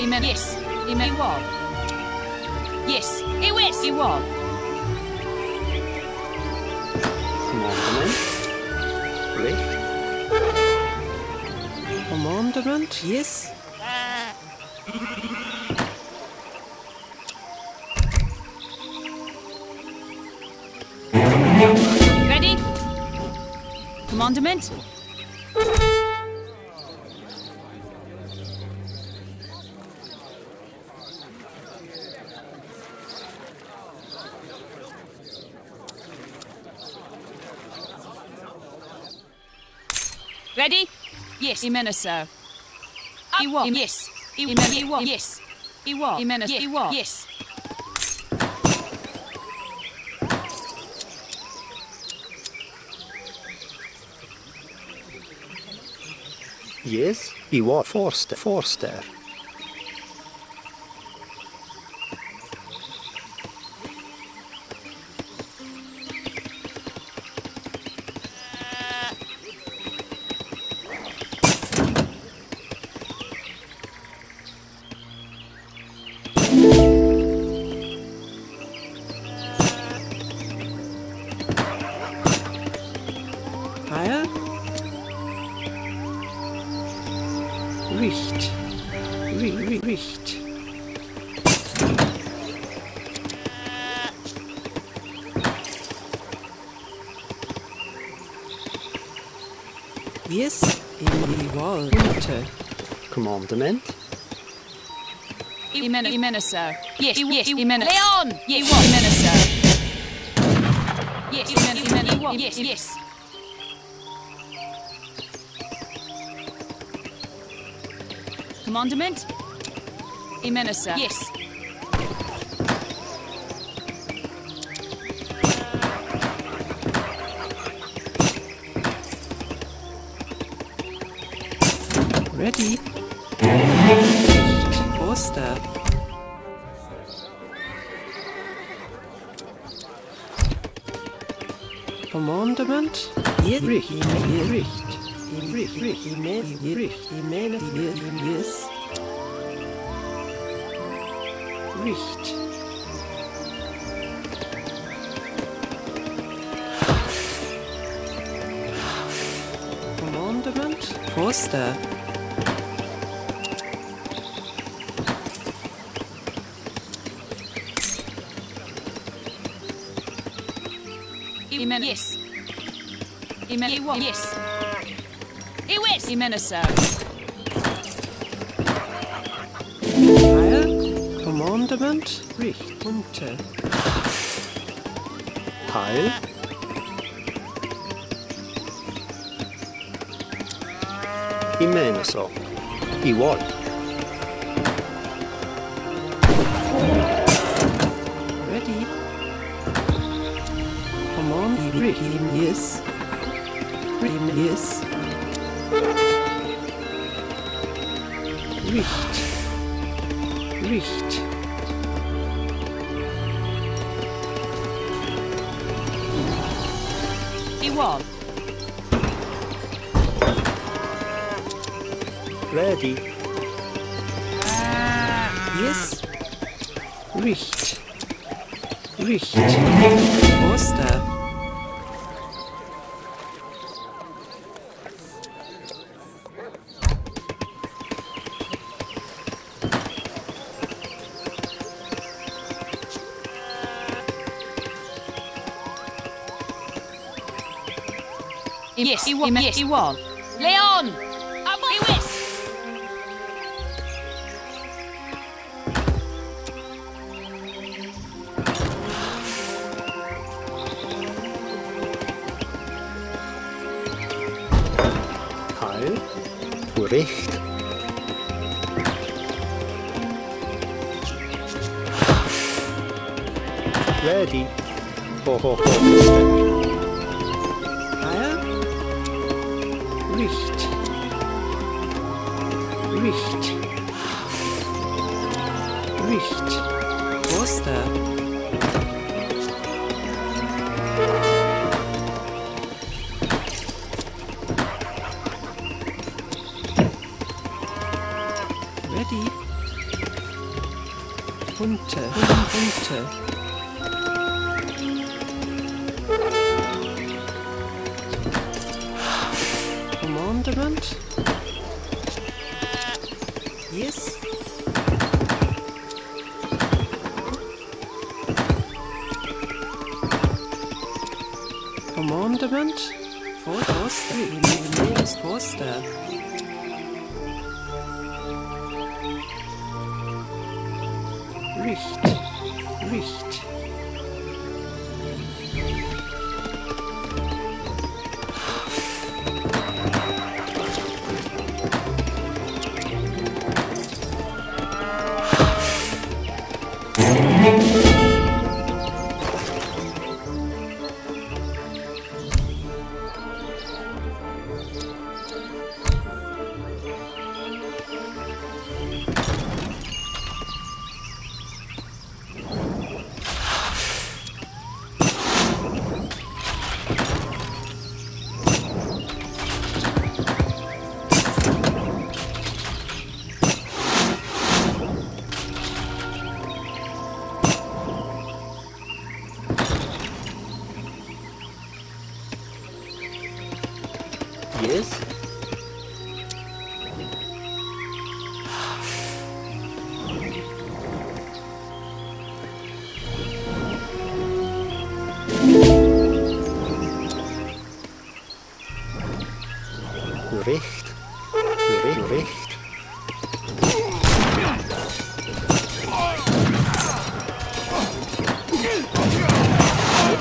Ime. Yes. Ime. Iwal. Yes. Iwes. Iwal. Commandment. Right. Commandment. Yes. Ready? Commandment. Ready? Yes. Imenaso. Iwa. Yes. Iwa. Yes. Iwa. Imenaso. Iwa. Yes. Yes. Iwa. Forster. Forster. Richt. Richt. Yes, in the wall. Commandment. Imenaso. Yes, yes, Imenaso. Leon! Yes, Imenaso. Yes, Imenaso. Yes, yes. Commandment? Imenasa. Yes. Ready? Forster. Commandment? Richt. Richt. Commandment? Forster. Yes. Yes. Imenaso. Heil. Commandment. Richt. Punkte. Heil. Imenaso. Iwal. Ready. Command. Richt. Yes. Yes. Richt. Iwal. Ready. Yes. Richt. Forster. Yes, he won. Yes, he won. Leon! Iwis! Heil. Richt. Ready. Ho, ho, ho. Richt. Forster. Ready. runter. Yes. Commandment. Forster. Richt. Yes. Recht.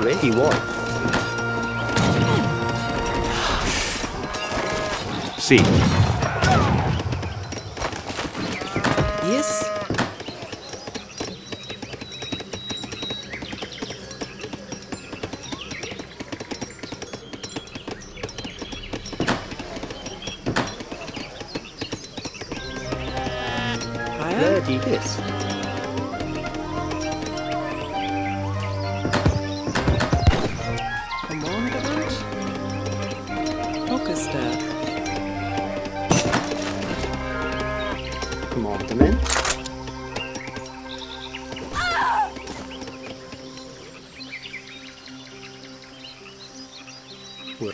Ready what? See. Yes. Ready, yes. Commandant. Orchestra. Commandment.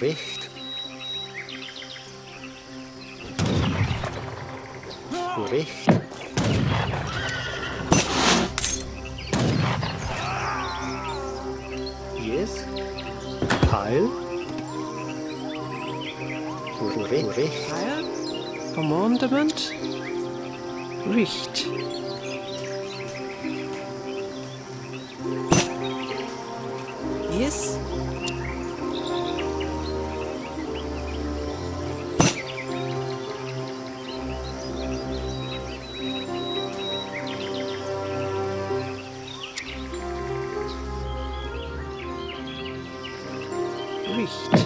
Recht. Recht. Yes. Heil. Recht. Commandment. Richt. Yes. Richt.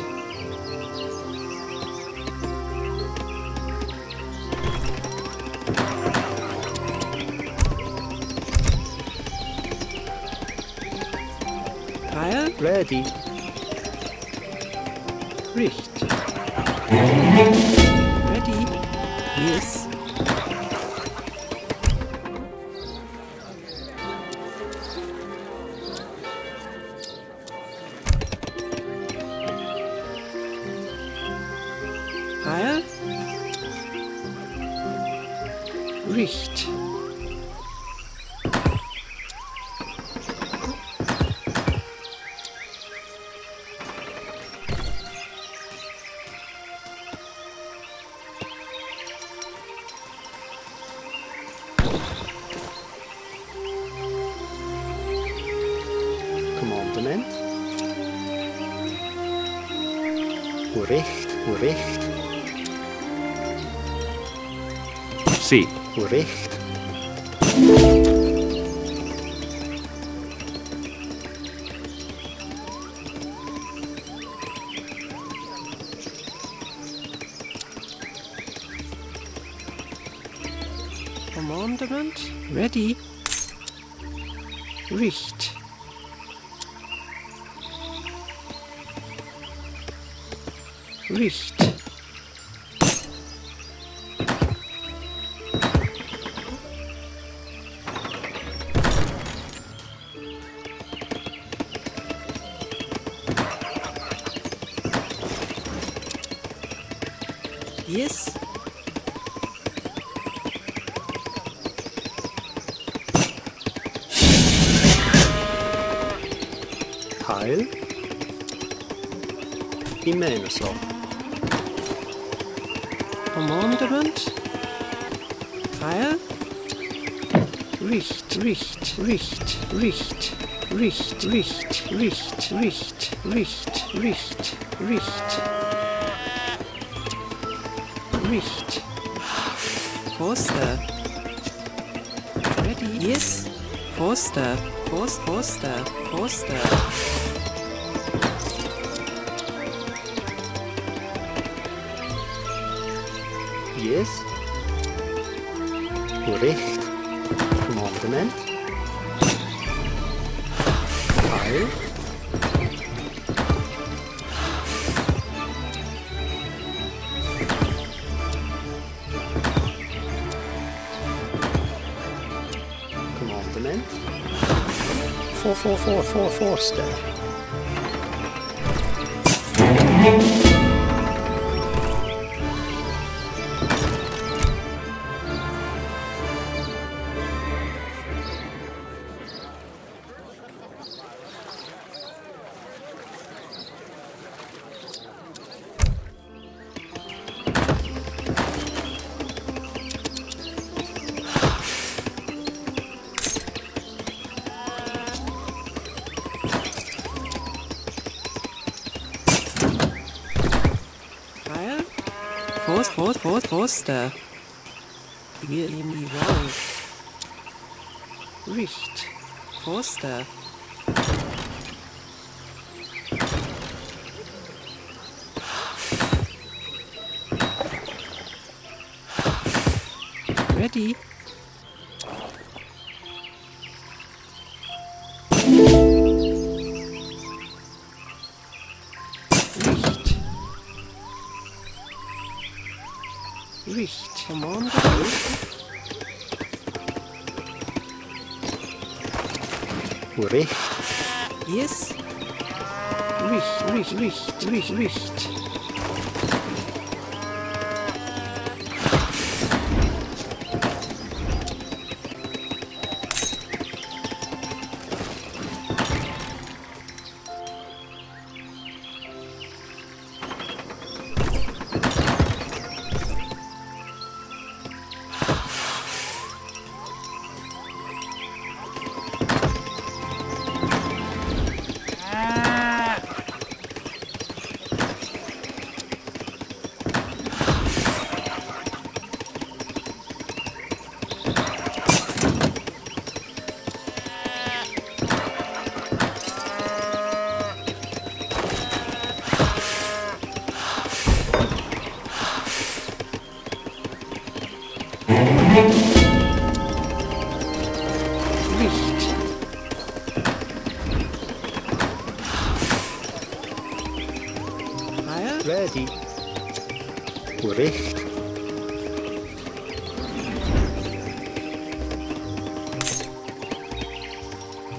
Ready. Richt. Ready. Yes. Heil. Richt. Recht. See. Recht. Commandment. Ready. Richt. Richt. weil he may as well. Commandment, weil Richt. Foster. Ready? Yes. Foster. Yes. Recht. Commandment. Teil. Commandment. Forster. Foster. Richt. Foster. Ready. Richt. Command. Richt. Yes. Richt. Ready. Richt. Richt. Yes. Richt.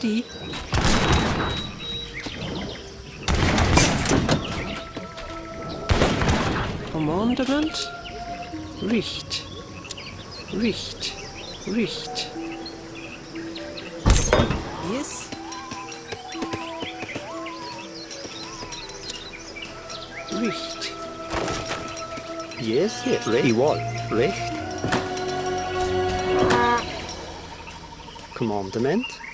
Ready. Commandment. Richt. Yes. Richt. Yes. Richt. Commandment.